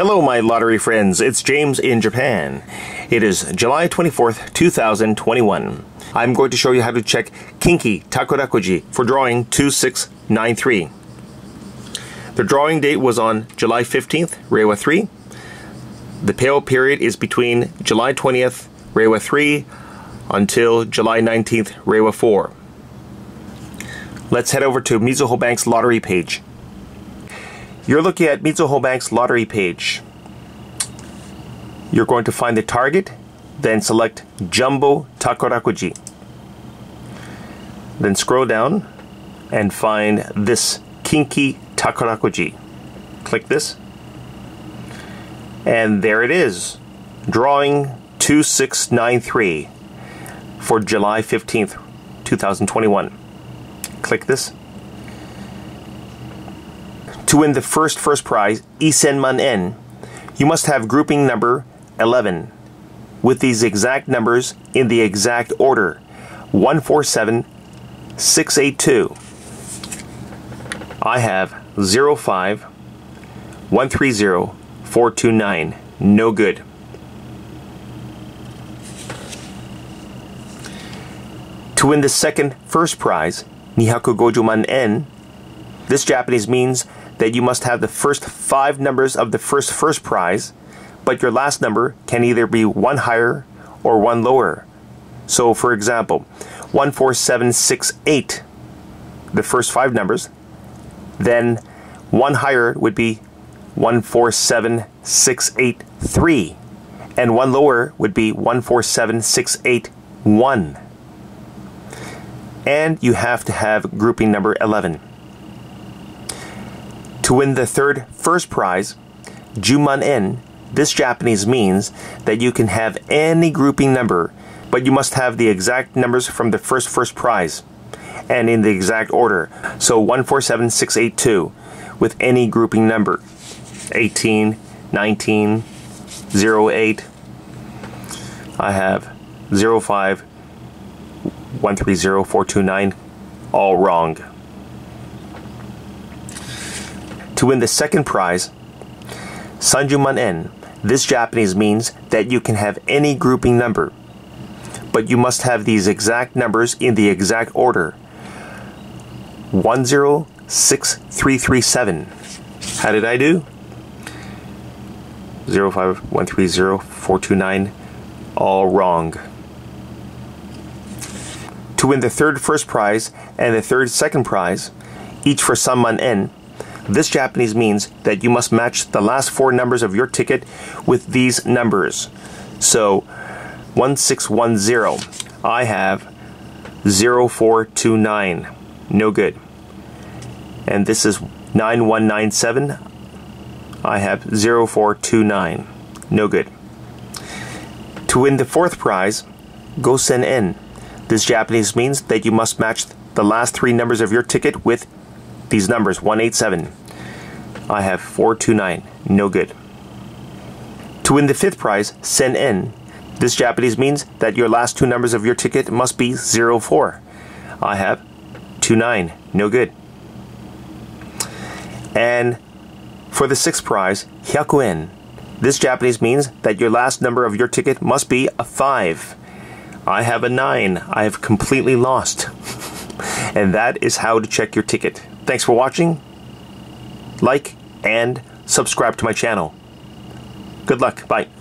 Hello my lottery friends, it's James in Japan. It is July 24th, 2021. I'm going to show you how to check Kinki Takarakuji for drawing 2693. The drawing date was on July 15th, Reiwa 3. The payo period is between July 20th, Reiwa 3 until July 19th, Reiwa 4. Let's head over to Mizuho Bank's lottery page. You're looking at Mizuho Bank's lottery page. You're going to find the target, then select Jumbo Takarakuji. Then scroll down and find this Kinki Takarakuji. Click this. And there it is. Drawing 2693 for July 15th, 2021. Click this. To win the first prize, Isenman en, you must have grouping number 11 with these exact numbers in the exact order 147, 682. I have 05, 130, 429. No good. To win the second first prize, 250man en, this Japanese means that you must have the first 5 numbers of the first prize, but your last number can either be 1 higher or 1 lower. So for example, 14768, the first 5 numbers, then 1 higher would be 147,683, and 1 lower would be 147,681. And you have to have grouping number 11. To win the third first prize, Juman en, this Japanese means that you can have any grouping number, but you must have the exact numbers from the first prize, and in the exact order. So 147,682 with any grouping number. 18, 19, 08. I have 05, 130, 429. All wrong. To win the second prize, 30man en, this Japanese means that you can have any grouping number, but you must have these exact numbers in the exact order. 106337. How did I do? 05, 130, 429. All wrong. To win the third first prize and the third second prize, each for 3man en. This Japanese means that you must match the last 4 numbers of your ticket with these numbers. So 1610, I have 0429, no good. And this is 9197, I have 0429, no good. To win the fourth prize, Gosen en, this Japanese means that you must match the last 3 numbers of your ticket with these numbers, 187. I have 429. No good. To win the fifth prize, Sen en. This Japanese means that your last 2 numbers of your ticket must be 04. I have 29. No good. And for the sixth prize, Hyaku en. This Japanese means that your last number of your ticket must be a 5. I have a 9. I have completely lost. And that is how to check your ticket. Thanks for watching. Like and subscribe to my channel. Good luck. Bye.